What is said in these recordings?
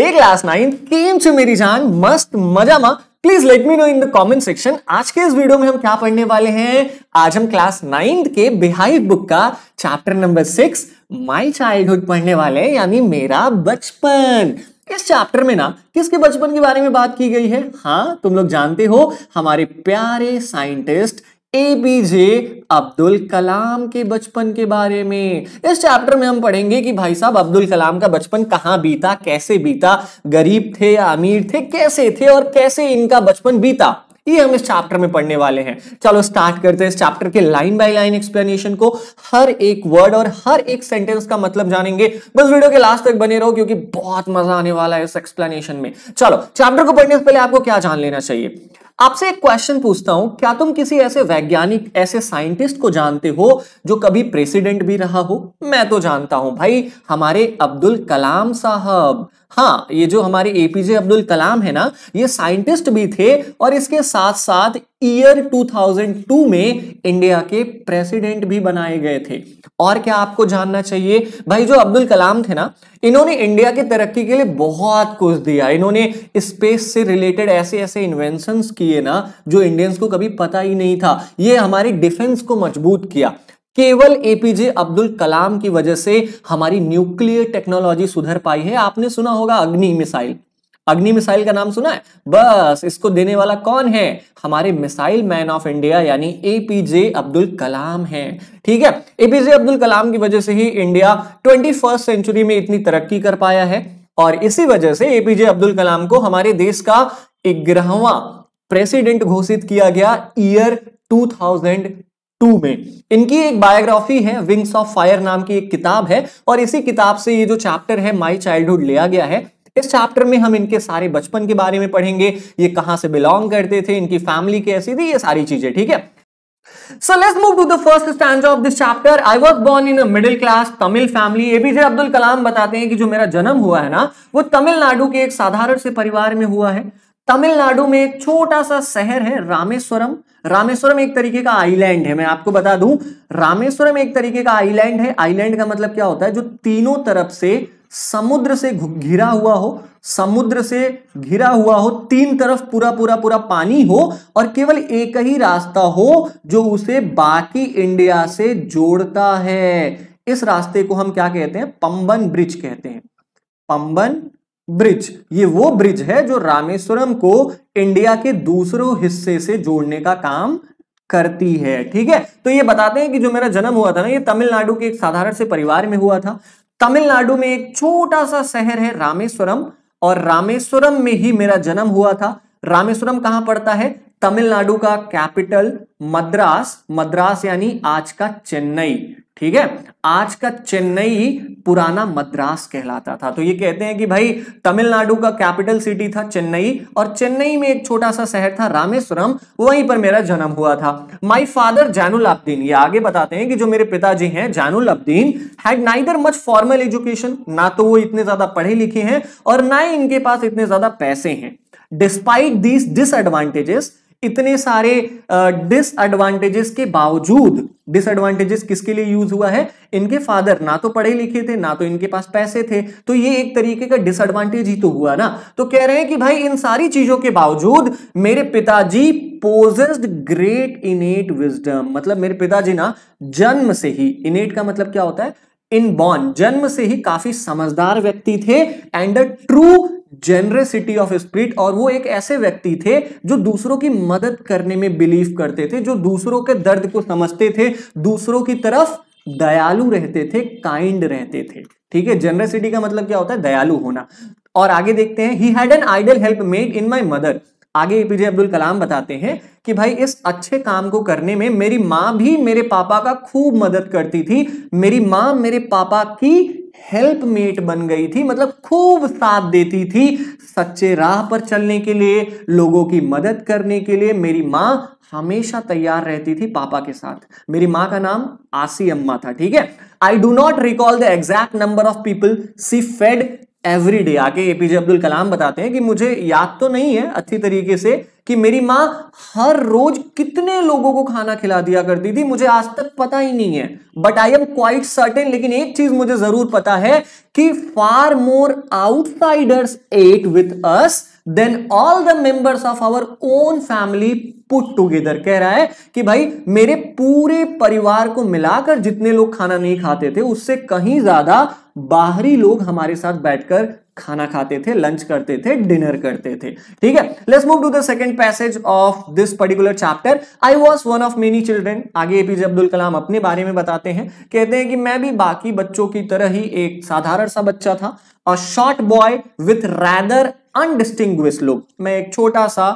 Class 9 से मेरी जान मस्त मजा मा। Please let me know in the comment section. आज के इस वीडियो में हम क्या पढ़ने वाले हैं? आज हम क्लास 9 के बिहाइव बुक का चैप्टर नंबर 6 माई चाइल्डहुड पढ़ने वाले हैं, यानी मेरा बचपन। इस चैप्टर में ना किसके बचपन के बारे में बात की गई है? हाँ, तुम लोग जानते हो, हमारे प्यारे साइंटिस्ट एपीजे अब्दुल कलाम के बचपन के बारे में। इस चैप्टर में हम पढ़ेंगे कि भाई साहब अब्दुल कलाम का बचपन कहाँ बीता, कैसे बीता, गरीब थे या अमीर थे, कैसे थे और कैसे इनका बचपन बीता, ये हम इस चैप्टर में पढ़ने वाले हैं। चलो स्टार्ट करते हैं इस चैप्टर के लाइन बाय लाइन एक्सप्लेनेशन को। हर एक वर्ड और हर एक सेंटेंस का मतलब जानेंगे। बस वीडियो के लास्ट तक बने रहो क्योंकि बहुत मजा आने वाला है इस एक्सप्लेनेशन में। चलो चैप्टर को पढ़ने से पहले आपको क्या जान लेना चाहिए? आपसे एक क्वेश्चन पूछता हूं, क्या तुम किसी ऐसे वैज्ञानिक, ऐसे साइंटिस्ट को जानते हो जो कभी प्रेसिडेंट भी रहा हो? मैं तो जानता हूं भाई, हमारे अब्दुल कलाम साहब। हाँ, ये जो हमारे एपीजे अब्दुल कलाम है ना, ये साइंटिस्ट भी थे और इसके साथ साथ ईयर 2002 में इंडिया के प्रेसिडेंट भी बनाए गए थे। और क्या आपको जानना चाहिए भाई, जो अब्दुल कलाम थे ना, इन्होंने इंडिया की तरक्की के लिए बहुत कुछ दिया। इन्होंने स्पेस से रिलेटेड ऐसे ऐसे इन्वेंशंस किए ना जो इंडियंस को कभी पता ही नहीं था। ये हमारे डिफेंस को मजबूत किया। केवल एपीजे अब्दुल कलाम की वजह से हमारी न्यूक्लियर टेक्नोलॉजी सुधर पाई है। आपने सुना होगा अग्नि मिसाइल। अग्नि मिसाइल का नाम सुना है? बस इसको देने वाला कौन है? हमारे मिसाइल मैन ऑफ इंडिया यानी एपीजे अब्दुल कलाम है। ठीक है, एपीजे अब्दुल कलाम की वजह से ही इंडिया 21वीं सेंचुरी में इतनी तरक्की कर पाया है। और इसी वजह से एपीजे अब्दुल कलाम को हमारे देश का 11वां प्रेसिडेंट घोषित किया गया ईयर 2002 में। इनकी एक बायोग्राफी है, विंग्स ऑफ फायर नाम की एक किताब है, और इसी किताब से ये जो चैप्टर है माई चाइल्डहुड लिया गया है। इस चैप्टर में हम इनके सारे बचपन के बारे में पढ़ेंगे, ये कहां से बिलोंग करते थे, इनकी फैमिली कैसी थी, ये सारी चीजें। ठीक है, so let's move to the first stanza of this chapter. I was born in a middle class Tamil family. APJ Abdul Kalam बताते हैं कि जो मेरा जन्म हुआ है ना, वो तमिलनाडु के एक साधारण से परिवार में हुआ है। तमिलनाडु में एक छोटा सा शहर है रामेश्वरम। रामेश्वरम एक तरीके का आइलैंड है। मैं आपको बता दूं, रामेश्वरम एक तरीके का आइलैंड है। आइलैंड का मतलब क्या होता है? जो तीनों तरफ से समुद्र से घिरा हुआ हो, समुद्र से घिरा हुआ हो, तीन तरफ पूरा पूरा पूरा पानी हो और केवल एक ही रास्ता हो जो उसे बाकी इंडिया से जोड़ता है। इस रास्ते को हम क्या कहते हैं? पम्बन ब्रिज कहते हैं। पम्बन ब्रिज, ये वो ब्रिज है जो रामेश्वरम को इंडिया के दूसरों हिस्से से जोड़ने का काम करती है। ठीक है, तो ये बताते हैं कि जो मेरा जन्म हुआ था ना, ये तमिलनाडु के एक साधारण से परिवार में हुआ था। तमिलनाडु में एक छोटा सा शहर है रामेश्वरम और रामेश्वरम में ही मेरा जन्म हुआ था। रामेश्वरम कहां पड़ता है? तमिलनाडु का कैपिटल मद्रास, मद्रास यानी आज का चेन्नई। ठीक है, आज का चेन्नई पुराना मद्रास कहलाता था। तो ये कहते हैं कि भाई तमिलनाडु का कैपिटल सिटी था चेन्नई और चेन्नई में एक छोटा सा शहर था रामेश्वरम, वहीं पर मेरा जन्म हुआ था। माय फादर जैनुल अब्दीन, ये आगे बताते हैं कि जो मेरे पिताजी हैं Jainul Abdeen, had neither much formal education, ना तो वो इतने ज्यादा पढ़े लिखे हैं और ना ही इनके पास इतने ज्यादा पैसे हैं। डिस्पाइट दीज डिसएडवांटेजेस, इतने सारे डिसएडवांटेजेस के बावजूद, डिसएडवांटेजेस किसके लिए यूज हुआ है? इनके फादर ना तो पढ़े लिखे थे ना तो इनके पास पैसे थे, तो ये एक तरीके का डिसएडवांटेज ही तो हुआ ना। तो कह रहे हैं कि भाई इन सारी चीजों के बावजूद मेरे पिताजी पोजेस्ड ग्रेट इनेट विजडम, मतलब मेरे पिताजी ना जन्म से ही, इनेट का मतलब क्या होता है? इनबॉर्न, जन्म से ही काफी समझदार व्यक्ति थे and a true generosity of spirit, और वो एक ऐसे व्यक्ति थे जो दूसरों की मदद करने में बिलीव करते थे, जो दूसरों के दर्द को समझते थे, दूसरों की तरफ दयालु रहते थे, काइंड रहते थे। ठीक है, जेनरसिटी का मतलब क्या होता है? दयालु होना। और आगे देखते हैं, he had an ideal helpmate in my mother. आगे एपीजे अब्दुल कलाम बताते हैं कि भाई इस अच्छे काम को करने में मेरी माँ भी मेरे पापा का खूब मदद करती थी। मेरी माँ मेरे पापा की हेल्पमेट बन गई थी, मतलब खूब साथ देती थी सच्चे राह पर चलने के लिए, लोगों की मदद करने के लिए। मेरी माँ हमेशा तैयार रहती थी पापा के साथ। मेरी माँ का नाम आसी अम्मा था। ठीक है, I do not recall the exact number of people she fed every day आके एपीजे अब्दुल कलाम बताते हैं कि मुझे याद तो नहीं है अच्छी तरीके से कि मेरी माँ हर रोज कितने लोगों को खाना खिला दिया करती थी, मुझे आज तक पता ही नहीं है, but I am quite certain, लेकिन एक चीज मुझे जरूर पता है कि far more outsiders ate with us than all the members of our own family put together. कह रहा है कि भाई मेरे पूरे परिवार को मिलाकर जितने लोग खाना नहीं खाते थे उससे कहीं ज्यादा बाहरी लोग हमारे साथ बैठकर खाना खाते थे, लंच करते थे, डिनर करते थे। ठीक है, let's move to the second passage of this particular chapter. I was one of many children. आगे एपीजे अब्दुल कलाम अपने बारे में बताते हैं, कहते हैं कि मैं भी बाकी बच्चों की तरह ही एक साधारण सा बच्चा था, a short boy with rather undistinguished look. मैं एक छोटा सा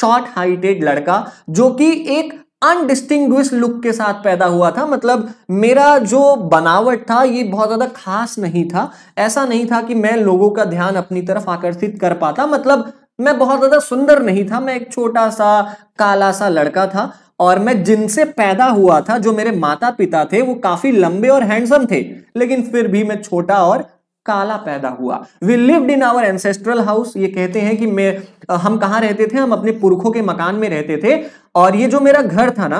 शॉर्ट हाइटेड लड़का जो कि एक अनडिस्टिंग्विश्ड लुक के साथ पैदा हुआ था, मतलब मेरा जो बनावट था ये बहुत ज़्यादा खास नहीं था, ऐसा नहीं था कि मैं लोगों का ध्यान अपनी तरफ आकर्षित कर पाता, मतलब मैं बहुत ज़्यादा सुंदर नहीं था, मैं एक छोटा सा काला सा लड़का था। और मैं जिनसे पैदा हुआ था, जो मेरे माता पिता थे, वो काफ़ी लंबे और हैंडसम थे, लेकिन फिर भी मैं छोटा और काला पैदा हुआ। We lived in our ancestral house. ये कहते हैं कि हम कहाँ रहते थे, हम अपने पुरखों के मकान में रहते थे। और ये जो मेरा घर था ना,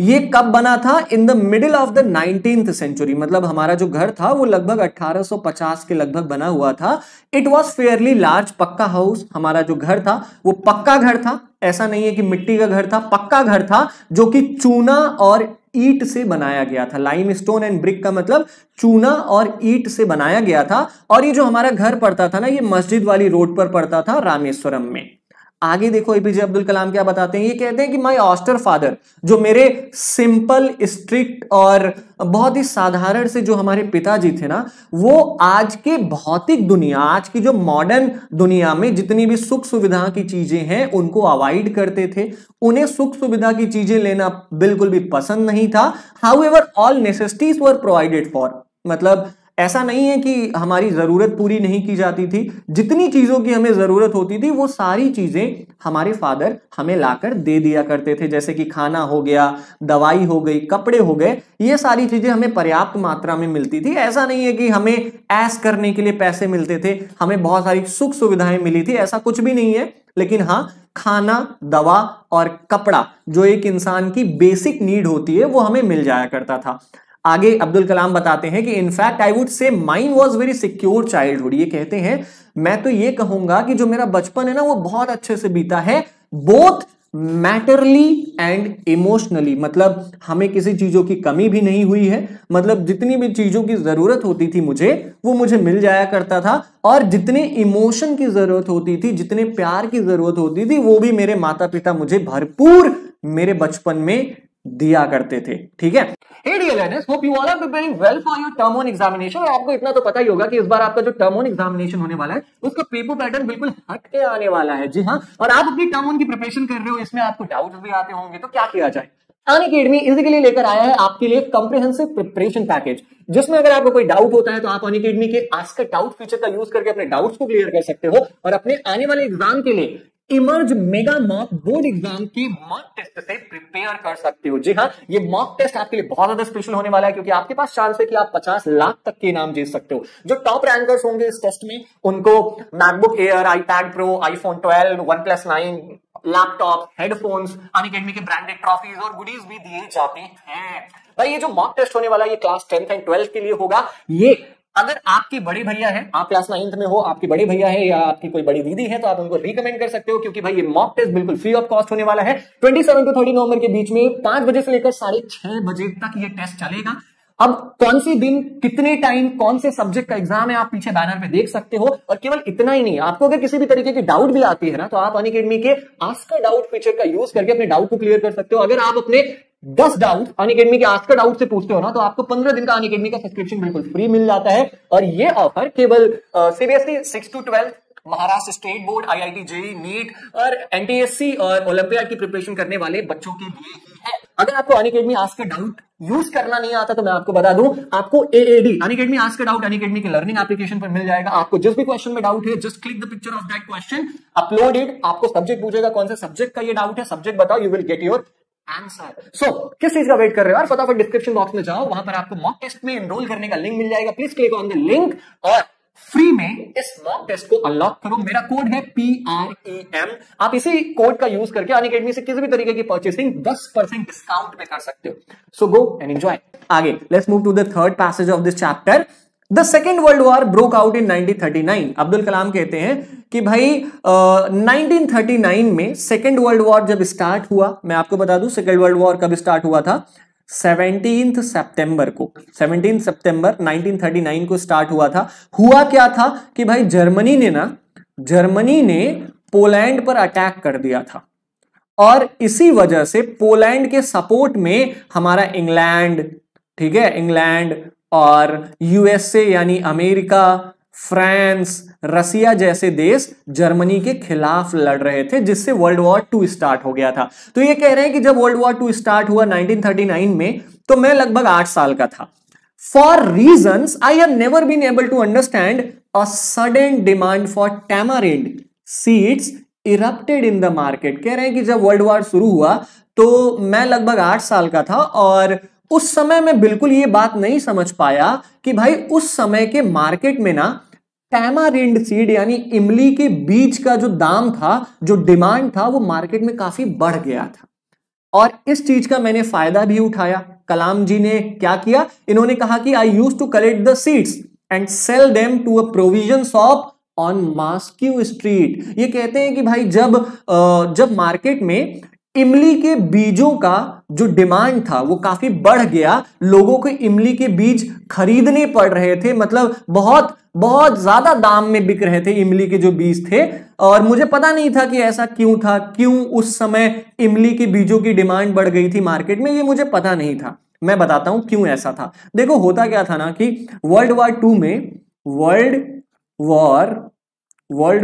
ये कब बना था, in the middle of the 19th century, मतलब हमारा जो घर था वो लगभग 1850 के लगभग बना हुआ था। It was fairly large, pucca house. हमारा जो घर था वो पक्का घर था, ऐसा नहीं है कि मिट्टी का घर था, पक्का घर था जो कि चूना और ईट से बनाया गया था। लाइम स्टोन एंड ब्रिक का मतलब चूना और ईट से बनाया गया था। और ये जो हमारा घर पड़ता था ना, ये मस्जिद वाली रोड पर पड़ता था रामेश्वरम में। आगे देखो एपीजे अब्दुल कलाम क्या बताते हैं। ये कहते हैं कि माय ऑस्टर फादर, जो मेरे सिंपल स्ट्रिक्ट और बहुत ही साधारण से जो हमारे पिताजी थे ना, वो आज के भौतिक दुनिया, आज की जो मॉडर्न दुनिया में जितनी भी सुख सुविधा की चीजें हैं उनको अवॉइड करते थे। उन्हें सुख सुविधा की चीजें लेना बिल्कुल भी पसंद नहीं था। However all necessities were provided for, मतलब ऐसा नहीं है कि हमारी ज़रूरत पूरी नहीं की जाती थी, जितनी चीज़ों की हमें ज़रूरत होती थी वो सारी चीज़ें हमारे फादर हमें लाकर दे दिया करते थे, जैसे कि खाना हो गया, दवाई हो गई, कपड़े हो गए, ये सारी चीज़ें हमें पर्याप्त मात्रा में मिलती थी। ऐसा नहीं है कि हमें ऐश करने के लिए पैसे मिलते थे, हमें बहुत सारी सुख सुविधाएं मिली थी, ऐसा कुछ भी नहीं है। लेकिन हाँ, खाना, दवा और कपड़ा जो एक इंसान की बेसिक नीड होती है वो हमें मिल जाया करता था। आगे अब्दुल कलाम बताते हैं कि in fact I would say mine was very secure childhood. ये कहते हैं मैं तो ये कहूंगा कि जो मेरा बचपन है ना वो बहुत अच्छे से बीता है, बोथ मैटरली एंड इमोशनली, मतलब हमें किसी चीजों की कमी भी नहीं हुई है, मतलब जितनी भी चीजों की जरूरत होती थी मुझे वो मुझे मिल जाया करता था, और जितने इमोशन की जरूरत होती थी, जितने प्यार की जरूरत होती थी वो भी मेरे माता पिता मुझे भरपूर मेरे बचपन में दिया करते थे। ठीक है, Hey dear learners, hope you all are preparing well for your term one examination। और आपको इतना तो पता ही होगा कि इस बार आपका जो term one examination होने वाला है उसका पेपर पैटर्न बिल्कुल हट के आने वाला है। जी हाँ, और आप अपनी term one की प्रिपरेशन कर रहे हो, इसमें आपको डाउट्स भी आते होंगे, तो क्या किया जाए। अनअकैडमी इसी के लिए लेकर आया है आपके लिए कॉम्प्रिहेंसिव प्रिपरेशन पैकेज, जिसमें अगर आपको कोई डाउट होता है तो आप अनअकैडमी के आस्क अ डाउट फीचर का यूज करके अपने डाउट्स को क्लियर कर सकते हो, और अपने आने वाले एग्जाम के लिए emerge mega mock board exam की मॉक टेस्ट से प्रिपेयर कर सकते हो। जी हाँ, ये मॉक टेस्ट आपके लिए बहुत ज्यादा स्पेशल होने वाला है, क्योंकि आपके पास चांस है कि आप 50 लाख तक के इनाम जीत सकते हो। जो टॉप रैंकर्स होंगे इस टेस्ट में उनको MacBook Air, iPad Pro, iPhone 12, OnePlus 9, laptop, headphones, Unacademy के ब्रांडेड ट्रॉफीज और गुडीज भी दिए जाते हैं। भाई ये जो मॉक टेस्ट होने वाला है ये क्लास 10th एंड 12th के लिए होगा। ये अगर आपके बड़े भैया हैं, आप क्लास 9th में हो, आपके बड़े भैया है या आपकी कोई बड़ी दीदी है, तो आप उनको रिकमेंड कर सकते हो, क्योंकि भाई ये मॉक टेस्ट बिल्कुल फ्री ऑफ कॉस्ट होने वाला है। 27 से 30 नवंबर के बीच में 5 बजे से लेकर 6:30 बजे तक ये टेस्ट चलेगा। अब कौन से दिन, कितने टाइम, कौन से सब्जेक्ट का एग्जाम है, आप पीछे बैनर पे देख सकते हो। और केवल इतना ही नहीं, आपको अगर किसी भी तरीके की डाउट भी आती है ना, तो आप अनअकैडमी के आस्क अ डाउट फीचर का यूज करके अपने डाउट को क्लियर कर सकते हो। अगर आप अपने 10 डाउट अनअकैडमी के आस्क डाउट से पूछते हो ना, तो आपको 15 दिन का अनअकैडमी का सब्सक्रिप्शन बिल्कुल फ्री मिल जाता है। और ये ऑफर केवल CBSE 6 to 12, Maharashtra state board, IIT JEE, NEET और एनटीएससी और ओलंपियाड की प्रिपरेशन करने वाले बच्चों के लिए है। अगर आपको अनअकैडमी आस्क डाउट यूज करना नहीं आता तो मैं आपको बता दूं, आपको AAD Unacademy ask doubt Unacademy के लर्निंग एप्लीकेशन पर मिल जाएगा। आपको जिस भी क्वेश्चन में डाउट है, just click the picture of that question, upload it. आपको सब्जेक्ट पूछेगा, कौन से सब्जेक्ट का ये डाउट है, सब्जेक्ट बताओ, you will get your answer. So किस चीज का वेट कर रहे हो यार, फटाफट डिस्क्रिप्शन बॉक्स में जाओ, वहां पर आपको मॉक टेस्ट में एनरोल करने का लिंक मिल जाएगा। Please click on the link और फ्री में इस मॉक टेस्ट को अनलॉक करो। मेरा कोड है PREM। आप इसी कोड का यूज करके अनअकैडमी से किसी भी तरीके की परचेसिंग 10% डिस्काउंट में कर सकते हो। So go and enjoy. आगे let's move to the third passage of this chapter. The second world war broke out in 1939। Abdul Kalam कहते हैं कि भाई 1939 में सेकेंड वर्ल्ड वॉर जब स्टार्ट हुआ, मैं आपको बता दूं सेकेंड वर्ल्ड वॉर कब स्टार्ट हुआ था, 17 सितंबर 1939 को स्टार्ट हुआ था। हुआ क्या था कि भाई जर्मनी ने पोलैंड पर अटैक कर दिया था और इसी वजह से पोलैंड के सपोर्ट में हमारा इंग्लैंड, ठीक है, इंग्लैंड और यूएसए यानी अमेरिका, फ्रांस, रसिया जैसे देश जर्मनी के खिलाफ लड़ रहे थे, जिससे वर्ल्ड वॉर 2 स्टार्ट हो गया था। तो ये कह रहे हैं कि जब वर्ल्ड वॉर 2 स्टार्ट हुआ 1939 में, तो मैं लगभग 8 साल का था। For reasons I have never been able to understand, a sudden demand for tamarind seeds erupted in the market. कह रहे हैं कि जब वर्ल्ड वॉर शुरू हुआ तो मैं लगभग 8 साल का था और उस समय मैं बिल्कुल ये बात नहीं समझ पाया कि भाई उस समय के मार्केट में ना टैमारिंड सीड यानी इमली के बीज का जो दाम था, जो डिमांड था, वो मार्केट में काफी बढ़ गया था। और इस चीज का मैंने फायदा भी उठाया। कलाम जी ने क्या किया, इन्होंने कहा कि I use to collect the seeds and sell them to a provision shop on mosque street. ये कहते हैं कि भाई जब मार्केट में इमली के बीजों का जो डिमांड था वो काफी बढ़ गया, लोगों को इमली के बीज खरीदने पड़ रहे थे, मतलब बहुत बहुत ज्यादा दाम में बिक रहे थे इमली के जो बीज थे। और मुझे पता नहीं था कि ऐसा क्यों था, क्यों उस समय इमली के बीजों की डिमांड बढ़ गई थी मार्केट में, ये मुझे पता नहीं था। मैं बताता हूं क्यों ऐसा था। देखो होता क्या था ना कि वर्ल्ड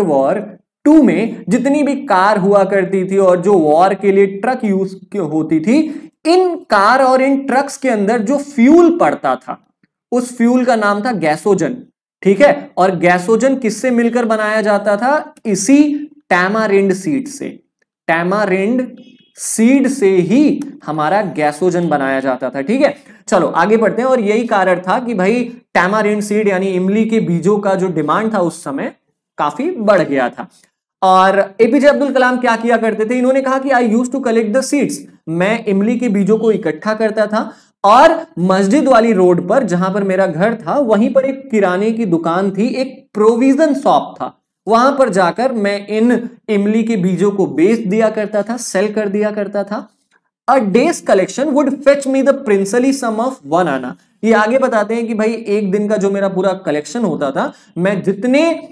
वॉर टू में जितनी भी कार हुआ करती थी और जो वॉर के लिए ट्रक यूज होती थी, इन कार और इन ट्रक्स के अंदर जो फ्यूल पड़ता था उस फ्यूल का नाम था गैसोजन, ठीक है। और गैसोजन किससे मिलकर बनाया जाता था, इसी टैमारिंड सीड से। टैमारिंड सीड से ही हमारा गैसोजन बनाया जाता था, ठीक है। चलो आगे बढ़ते हैं। और यही कारण था कि भाई टैमारिंड सीड यानी इमली के बीजों का जो डिमांड था उस समय काफी बढ़ गया था। और एपीजे अब्दुल कलाम क्या किया करते थे, इन्होंने कहा कि I use to collect the seeds, मैं इमली के बीजों को इकट्ठा करता था और मस्जिद वाली रोड पर जहां पर मेरा घर था वहीं पर एक किराने की दुकान थी, एक प्रोविजन शॉप था, वहां पर जाकर मैं इन इमली के बीजों को बेच दिया करता था, सेल कर दिया करता था। A day's collection would fetch me the princely sum of 1 anna. ये आगे बताते हैं कि भाई एक दिन का जो मेरा पूरा कलेक्शन होता था, मैं जितने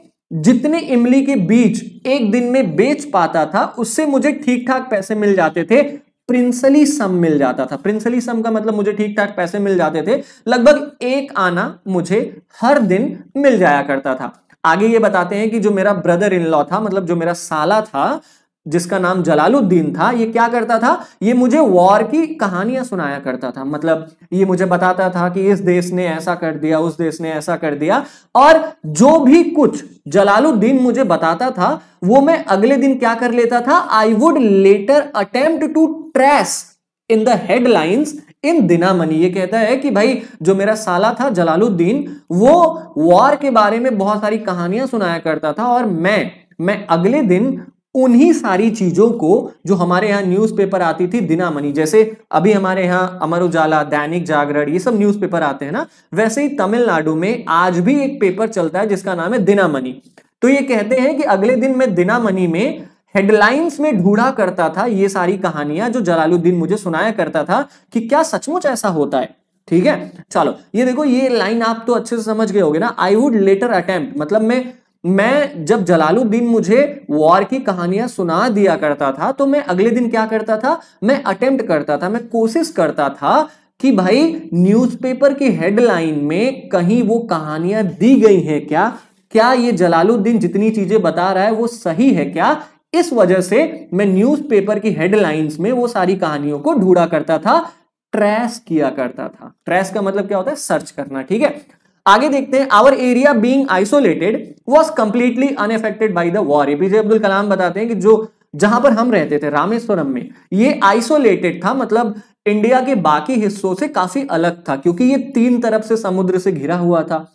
इमली के बीज एक दिन में बेच पाता था उससे मुझे ठीक ठाक पैसे मिल जाते थे, प्रिंसली सम मिल जाता था। प्रिंसली सम का मतलब मुझे ठीक ठाक पैसे मिल जाते थे, लगभग 1 आना मुझे हर दिन मिल जाया करता था। आगे ये बताते हैं कि जो मेरा ब्रदर इन लॉ था, मतलब जो मेरा साला था जिसका नाम जलालुद्दीन था, ये क्या करता था, ये मुझे वॉर की कहानियां सुनाया करता था। मतलब ये मुझे बताता था कि इस देश ने ऐसा कर दिया, उस देश ने ऐसा कर दिया, और जो भी कुछ जलालुद्दीन मुझे बताता था वो मैं अगले दिन क्या कर लेता था, I would later attempt to trace in the headlines in Dinamani. ये कहता है कि भाई जो मेरा साला था जलालुद्दीन, वो वॉर के बारे में बहुत सारी कहानियां सुनाया करता था और मैं अगले दिन उन्हीं सारी चीजों को जो हमारे यहाँ न्यूज़पेपर आती थी दिनामनी, जैसे अभी हमारे यहाँ अमर उजाला, दैनिक जागरण, ये सब न्यूज़पेपर आते हैं ना, वैसे ही तमिलनाडु में आज भी एक पेपर चलता है जिसका नाम है दिनामनी। तो ये कहते हैं कि अगले दिन मैं दिनामनी में हेडलाइंस में ढूंढा करता था ये सारी कहानियां जो जलालुद्दीन मुझे सुनाया करता था कि क्या सचमुच ऐसा होता है, ठीक है। चलो ये देखो, ये लाइन आप तो अच्छे से समझ गए होगे ना, आई वुड लेटर अटेम्प्ट, मतलब मैं जब जलालुद्दीन मुझे वॉर की कहानियां सुना दिया करता था तो मैं अगले दिन क्या करता था, मैं अटेम्प्ट करता था, मैं कोशिश करता था कि भाई न्यूज़पेपर की हेडलाइन में कहीं वो कहानियां दी गई हैं क्या, क्या ये जलालुद्दीन जितनी चीजें बता रहा है वो सही है क्या। इस वजह से मैं न्यूज़पेपर की हेडलाइंस में वो सारी कहानियों को ढूंढा करता था, ट्रैश किया करता था। ट्रैश का मतलब क्या होता है, सर्च करना, ठीक है। आगे देखते हैं। Our area being isolated was completely unaffected by the war. APJ Abdul Kalam बताते हैं कि जो जहां पर हम रहते थे रामेश्वरम में, ये आइसोलेटेड था, मतलब इंडिया के बाकी हिस्सों से काफी अलग था, क्योंकि ये 3 तरफ से समुद्र से घिरा हुआ था।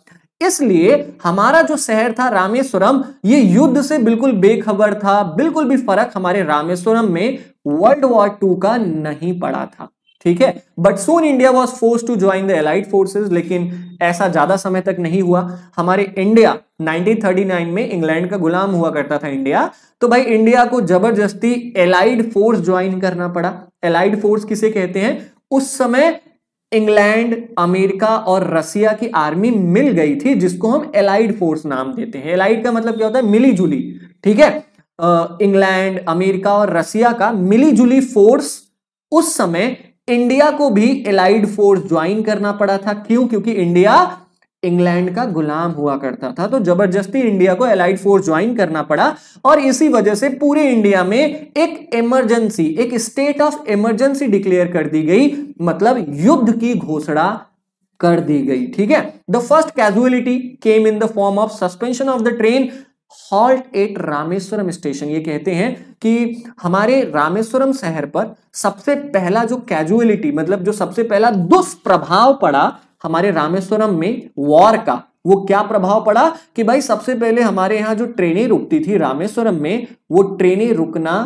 इसलिए हमारा जो शहर था रामेश्वरम, ये युद्ध से बिल्कुल बेखबर था, बिल्कुल भी फर्क हमारे रामेश्वरम में वर्ल्ड वॉर 2 का नहीं पड़ा था, ठीक है। But soon India was force to join the allied forces, लेकिन ऐसा ज्यादा समय तक नहीं हुआ। हमारे इंडिया 1939 में इंग्लैंड का गुलाम हुआ करता था इंडिया, तो भाई इंडिया को जबरदस्ती एलाइड फोर्स ज्वाइन करना पड़ा। एलाइड फोर्स किसे कहते हैं? उस समय इंग्लैंड, अमेरिका और रसिया की आर्मी मिल गई थी, जिसको हम एलाइड फोर्स नाम देते हैं। एलाइड का मतलब क्या होता है? मिली जुली, ठीक है। इंग्लैंड, अमेरिका और रसिया का मिली जुली फोर्स, उस समय इंडिया को भी एलाइड फोर्स ज्वाइन करना पड़ा था। क्यों? क्योंकि इंडिया इंग्लैंड का गुलाम हुआ करता था, तो जबरदस्ती इंडिया को एलाइड फोर्स ज्वाइन करना पड़ा। और इसी वजह से पूरे इंडिया में एक इमरजेंसी, एक स्टेट ऑफ इमरजेंसी डिक्लेयर कर दी गई, मतलब युद्ध की घोषणा कर दी गई, ठीक है। The first casualty came in the form of suspension of the train halt at Rameswaram station. ये कहते हैं कि हमारे रामेश्वरम शहर पर सबसे पहला जो कैजुअलिटी, मतलब जो सबसे पहला दुष्प्रभाव पड़ा हमारे रामेश्वरम में वॉर का, वो क्या प्रभाव पड़ा कि भाई सबसे पहले हमारे यहाँ जो ट्रेनें रुकती थी रामेश्वरम में, वो ट्रेनें रुकना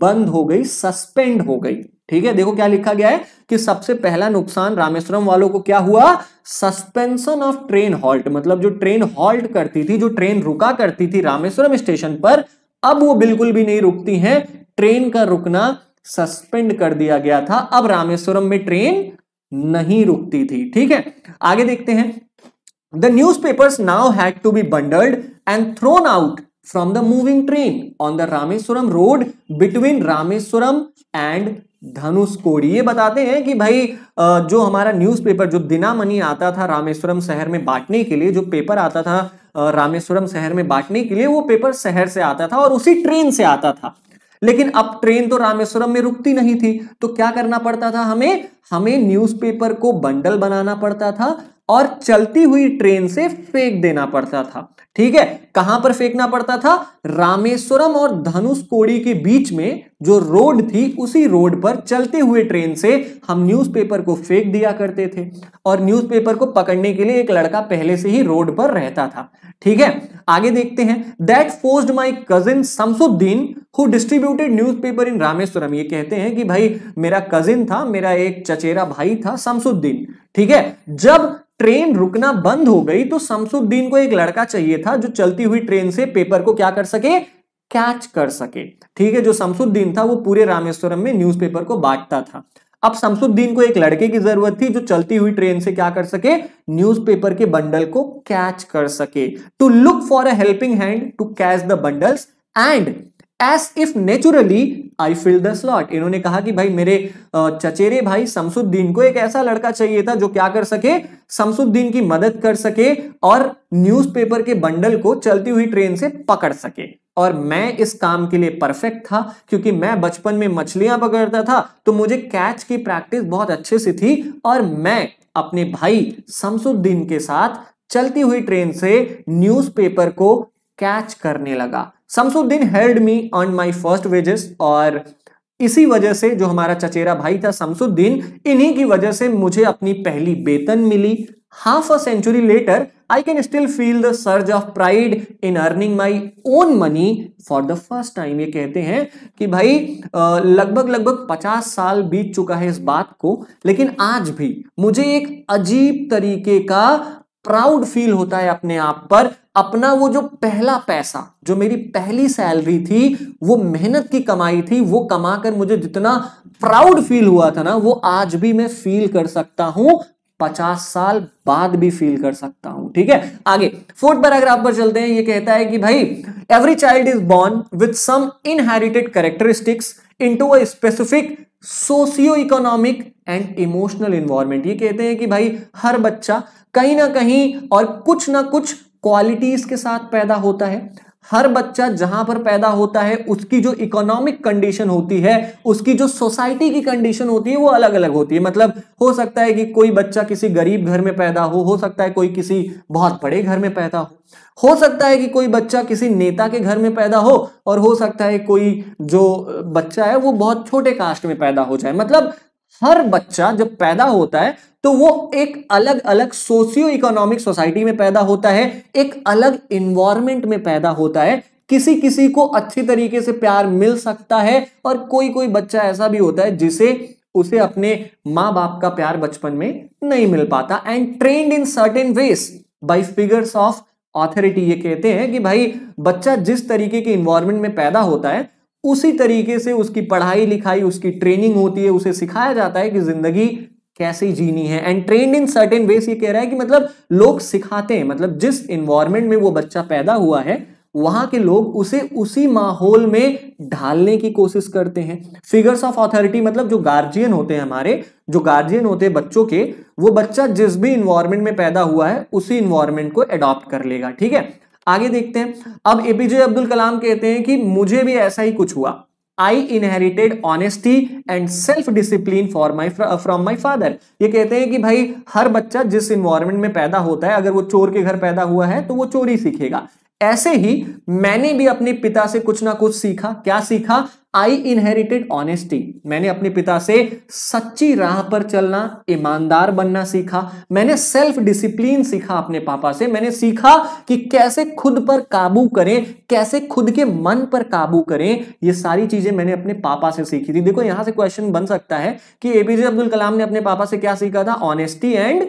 बंद हो गई, सस्पेंड हो गई, ठीक है। देखो क्या लिखा गया है कि सबसे पहला नुकसान रामेश्वरम वालों को क्या हुआ? सस्पेंशन ऑफ ट्रेन हॉल्ट, मतलब जो ट्रेन हॉल्ट करती थी, जो ट्रेन रुका करती थी रामेश्वरम स्टेशन पर, अब वो बिल्कुल भी नहीं रुकती हैं। ट्रेन का रुकना सस्पेंड कर दिया गया था, अब रामेश्वरम में ट्रेन नहीं रुकती थी, ठीक है। आगे देखते हैं। The newspapers now had to be bundled and thrown out from the moving train on the Rameswaram road between Rameswaram and Dhanushkodi. ये बताते हैं कि भाई जो हमारा न्यूज़पेपर, जो दिनामणि आता था रामेश्वरम शहर में बांटने के लिए, जो पेपर आता था रामेश्वरम शहर में बांटने के लिए, वो पेपर शहर से आता था और उसी ट्रेन से आता था। लेकिन अब ट्रेन तो रामेश्वरम में रुकती नहीं थी, तो क्या करना पड़ता था हमें? हमें न्यूज़पेपर को बंडल बनाना पड़ता था और चलती हुई ट्रेन से फेंक देना पड़ता था, ठीक है। कहां पर फेंकना पड़ता था? रामेश्वरम और धनुषकोडी के बीच में जो रोड थी, उसी रोड पर चलते हुए ट्रेन से हम न्यूज़पेपर को फेंक दिया करते थे। और न्यूज़पेपर को पकड़ने के लिए एक लड़का पहले से ही रोड पर रहता था, ठीक है। आगे देखते हैं। That forced my cousin Shamsuddin who distributed newspaper in Rameswaram. ये कहते हैं कि भाई मेरा कजिन था, मेरा एक चचेरा भाई था शमसुद्दीन, ठीक है। जब ट्रेन रुकना बंद हो गई तो शमसुद्दीन को एक लड़का चाहिए था जो चलती हुई ट्रेन से पेपर को क्या कर सके? कैच कर सके, ठीक है। जो शमसुद्दीन था वो पूरे रामेश्वरम में न्यूज़पेपर को बांटता था। अब शमसुद्दीन को एक लड़के की जरूरत थी जो चलती हुई ट्रेन से क्या कर सके? न्यूज़पेपर के बंडल को कैच कर सके। To look for a helping hand to catch the bundles and as if naturally I fill the slot. इन्होंने कहा कि भाई मेरे चचेरे भाई शमसुद्दीन को एक ऐसा लड़का चाहिए था जो क्या कर सके? शमसुद्दीन की मदद कर सके और न्यूज़पेपर के बंडल को चलती हुई ट्रेन से पकड़ सके। और मैं इस काम के लिए परफेक्ट था, क्योंकि मैं बचपन में मछलियां पकड़ता था, तो मुझे कैच की प्रैक्टिस बहुत अच्छे से थी। और मैं अपने भाई शमसुद्दीन के साथ चलती हुई ट्रेन से न्यूज़पेपर को कैच करने लगा। Shamsuddin held me on my first wages. और इसी वजह से जो हमारा चचेरा भाई था शमसुद्दीन, इन्हीं की वजह से मुझे अपनी पहली वेतन मिली। Half a century later I can still feel the surge of pride in earning my own money for the first time. ये कहते हैं कि भाई लगभग 50 साल बीत चुका है इस बात को, लेकिन आज भी मुझे एक अजीब तरीके का प्राउड फील होता है अपने आप पर। अपना वो जो पहला पैसा, जो मेरी पहली सैलरी थी, वो मेहनत की कमाई थी, वो कमाकर मुझे जितना प्राउड फील हुआ था ना, वो आज भी मैं फील कर सकता हूं, 50 साल बाद भी फील कर सकता हूं, ठीक है। आगे 4th पैराग्राफ पर चलते हैं। ये कहता है कि भाई every child is born with some inherited characteristics into a specific socio economic and emotional environment. ये कहते हैं कि भाई हर बच्चा कहीं ना कहीं और कुछ ना कुछ क्वालिटीज के साथ पैदा होता है। हर बच्चा जहां पर पैदा होता है, उसकी जो इकोनॉमिक कंडीशन होती है, उसकी जो सोसाइटी की कंडीशन होती है, वो अलग अलग होती है। मतलब हो सकता है कि कोई बच्चा किसी गरीब घर में पैदा हो सकता है कोई किसी बहुत बड़े घर में पैदा हो सकता है कि कोई बच्चा किसी नेता के घर में पैदा हो, और हो सकता है कोई जो बच्चा है वो बहुत छोटे कास्ट में पैदा हो जाए। मतलब हर बच्चा जब पैदा होता है तो वो एक अलग अलग सोशियो इकोनॉमिक सोसाइटी में पैदा होता है, एक अलग इन्वायरमेंट में पैदा होता है। किसी किसी को अच्छी तरीके से प्यार मिल सकता है और कोई कोई बच्चा ऐसा भी होता है जिसे उसे अपने माँ बाप का प्यार बचपन में नहीं मिल पाता। And trained in certain ways by figures of authority, ये कहते हैं कि भाई बच्चा जिस तरीके के इन्वायरमेंट में पैदा होता है उसी तरीके से उसकी पढ़ाई लिखाई, उसकी ट्रेनिंग होती है, उसे सिखाया जाता है कि जिंदगी कैसे जीनी है। And trained in certain ways ये कह रहा है कि मतलब लोग सिखाते हैं, मतलब जिस एनवायरनमेंट में वो बच्चा पैदा हुआ है वहां के लोग उसे उसी माहौल में ढालने की कोशिश करते हैं। फिगर्स ऑफ ऑथोरिटी मतलब जो गार्जियन होते हैं हमारे, जो गार्जियन होते हैं बच्चों के, वो बच्चा जिस भी एनवायरनमेंट में पैदा हुआ है उसी एनवायरनमेंट को एडॉप्ट कर लेगा। ठीक है, आगे देखते हैं। अब एपीजे अब्दुल कलाम कहते हैं कि मुझे भी ऐसा ही कुछ हुआ। I inherited honesty and self discipline from my father. ये कहते हैं कि भाई हर बच्चा जिस इन्वायरमेंट में पैदा होता है, अगर वो चोर के घर पैदा हुआ है तो वो चोरी सीखेगा। ऐसे ही मैंने भी अपने पिता से कुछ ना कुछ सीखा। क्या सीखा? आई इनहेरिटेड ऑनेस्टी, मैंने अपने पिता से सच्ची राह पर चलना, ईमानदार बनना सीखा। मैंने सेल्फ डिसिप्लिन सीखा अपने पापा से, मैंने सीखा कि कैसे खुद पर काबू करें, कैसे खुद के मन पर काबू करें। ये सारी चीजें मैंने अपने पापा से सीखी थी। देखो यहां से क्वेश्चन बन सकता है कि एपीजे अब्दुल कलाम ने अपने पापा से क्या सीखा था? Honesty and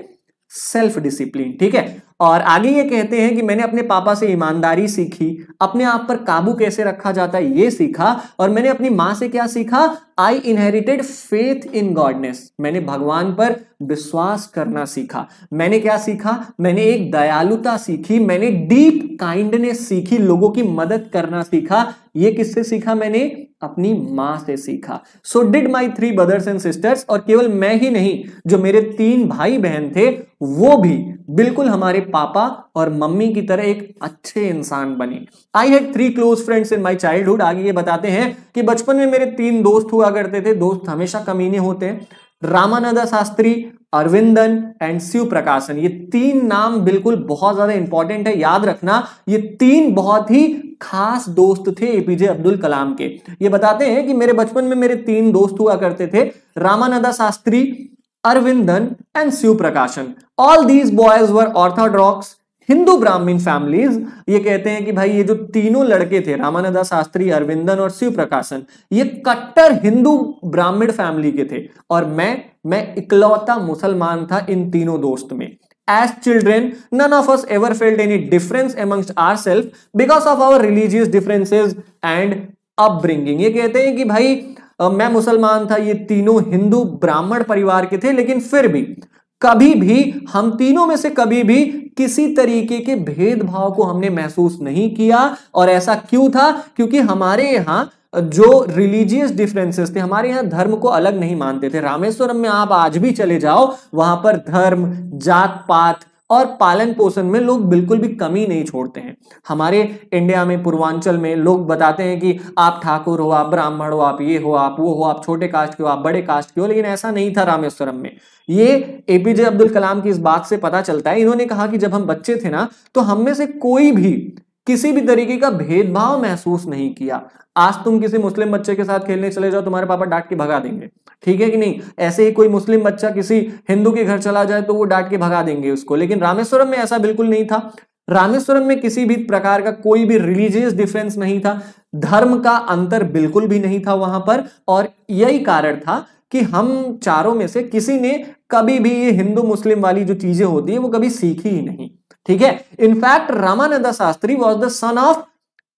self discipline. ठीक है, और आगे ये कहते हैं कि मैंने अपने पापा से ईमानदारी सीखी, अपने आप पर काबू कैसे रखा जाता है ये सीखा। और मैंने अपनी माँ से क्या सीखा? I inherited faith in goddess, मैंने भगवान पर विश्वास करना सीखा। मैंने क्या सीखा? मैंने एक दयालुता सीखी, मैंने डीप काइंडनेस सीखी, लोगों की मदद करना सीखा। ये किससे सीखा? मैंने अपनी माँ से सीखा। So did my 3 brothers and sisters, और केवल मैं ही नहीं, जो मेरे 3 भाई बहन थे वो भी बिल्कुल हमारे पापा और मम्मी की तरह एक अच्छे इंसान बने। I had 3 close friends in my childhood. आगे ये बताते हैं कि बचपन में मेरे 3 दोस्त हुआ करते थे। दोस्त हमेशा कमीने होते हैं। रामानंदा शास्त्री, अरविंदन एंड शिव प्रकाशन। ये 3 नाम बिल्कुल बहुत ज्यादा इंपॉर्टेंट है, याद रखना। ये 3 बहुत ही खास दोस्त थे एपीजे अब्दुल कलाम के। ये बताते हैं कि मेरे बचपन में मेरे 3 दोस्त हुआ करते थे, Ramananda Shastri, Aravindan and Shiv Prakashan. All these boys were orthodox Hindu Brahmin families. ये कहते हैं कि भाई ये जो तीनों लड़के थे, रामानंदा शास्त्री, अरविंदन और शिव प्रकाशन, ये कट्टर हिंदू ब्राह्मण फैमिली के थे। और मैं इकलौता मुसलमान था इन तीनों दोस्त में। As children, none of us ever felt any difference amongst ourselves because of our religious differences and upbringing. ये कहते हैं कि भाई मैं मुसलमान था, ये तीनों हिंदू ब्राह्मण परिवार के थे, लेकिन फिर भी कभी भी हम तीनों में से कभी भी किसी तरीके के भेदभाव को हमने महसूस नहीं किया। और ऐसा क्यों था? क्योंकि हमारे यहाँ जो रिलीजियस डिफरेंसेस थे, हमारे यहाँ धर्म को अलग नहीं मानते थे। रामेश्वरम में आप आज भी चले जाओ, वहां पर धर्म, जात पात और पालन पोषण में लोग बिल्कुल भी कमी नहीं छोड़ते हैं। हमारे इंडिया में पूर्वांचल में लोग बताते हैं कि आप ठाकुर हो, आप ब्राह्मण हो, आप ये हो, आप वो हो, आप छोटे कास्ट के हो, आप बड़े कास्ट के हो, लेकिन ऐसा नहीं था रामेश्वरम में। ये एपीजे अब्दुल कलाम की इस बात से पता चलता है। इन्होंने कहा कि जब हम बच्चे थे ना, तो हम में से कोई भी किसी भी तरीके का भेदभाव महसूस नहीं किया। आज तुम किसी मुस्लिम बच्चे के साथ खेलने चले जाओ, तुम्हारे पापा डांट के भगा देंगे, ठीक है कि नहीं। ऐसे ही कोई मुस्लिम बच्चा किसी हिंदू के घर चला जाए तो वो डांट के भगा देंगे उसको। लेकिन रामेश्वरम में ऐसा बिल्कुल नहीं था। रामेश्वरम में किसी भी प्रकार का कोई भी रिलीजियस डिफरेंस नहीं था, धर्म का अंतर बिल्कुल भी नहीं था वहां पर। और यही कारण था कि हम चारों में से किसी ने कभी भी ये हिंदू मुस्लिम वाली जो चीजें होती है वो कभी सीखी ही नहीं, ठीक है। In fact Ramananda Shastri was the son of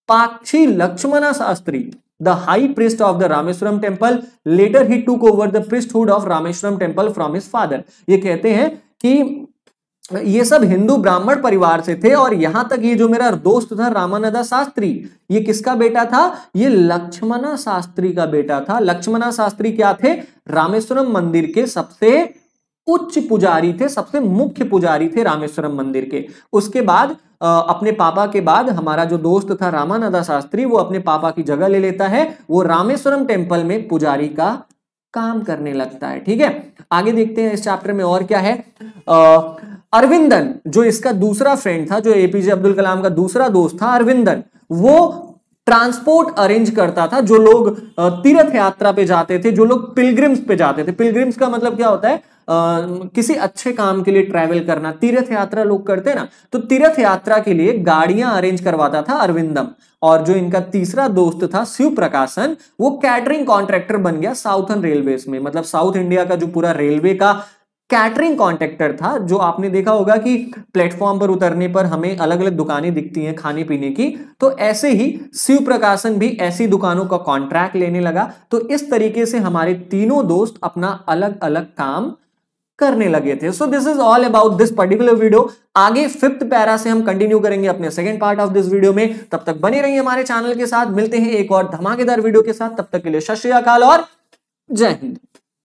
Pakshi Lakshman Shastri, the high priest of the Rameshwaram temple. Later he took over the priesthood of Rameshwaram temple from his father. ये कहते हैं कि ये सब हिंदू ब्राह्मण परिवार से थे। और यहां तक ये जो मेरा दोस्त था रामानंदा शास्त्री, ये किसका बेटा था? ये लक्ष्मण शास्त्री का बेटा था। लक्ष्मण शास्त्री क्या थे? रामेश्वरम मंदिर के सबसे उच्च पुजारी थे, सबसे मुख्य पुजारी थे रामेश्वरम मंदिर के। उसके बाद अपने पापा के बाद हमारा जो दोस्त था रामानंदा शास्त्री, वो अपने पापा की जगह ले लेता है, वो रामेश्वरम टेम्पल में पुजारी का काम करने लगता है, ठीक है। आगे देखते हैं इस चैप्टर में और क्या है। अरविंदन जो इसका दूसरा फ्रेंड था, जो एपीजे अब्दुल कलाम का दूसरा दोस्त था, अरविंदन, वो ट्रांसपोर्ट अरेंज करता था जो लोग तीर्थ यात्रा पे जाते थे, जो लोग पिलग्रिम्स पे जाते थे। पिलग्रिम्स का मतलब क्या होता है, किसी अच्छे काम के लिए ट्रैवल करना। तीर्थ यात्रा लोग करते ना, तो तीर्थ यात्रा के लिए गाड़ियां अरेंज करवाता था अरविंदम। और जो इनका तीसरा दोस्त था शिव प्रकाशन, वो कैटरिंग कॉन्ट्रैक्टर बन गया साउथर्न रेलवेज में। मतलब साउथ इंडिया का जो पूरा रेलवे का कैटरिंग कॉन्ट्रैक्टर था, जो आपने देखा होगा कि प्लेटफॉर्म पर उतरने पर हमें अलग अलग दुकानें दिखती हैं खाने पीने की, तो ऐसे ही शिव प्रकाशन भी ऐसी दुकानों का कॉन्ट्रैक्ट लेने लगा। तो इस तरीके से हमारे तीनों दोस्त अपना अलग अलग काम करने लगे थे। So this is all about this particular video. आगे 5th पैरा से हम कंटिन्यू करेंगे अपने 2nd part of this video में। तब तक बने रहिए हमारे चैनल के साथ, मिलते हैं एक और धमाकेदार वीडियो के साथ। तब तक के लिए सत श्री अकाल और जय हिंद।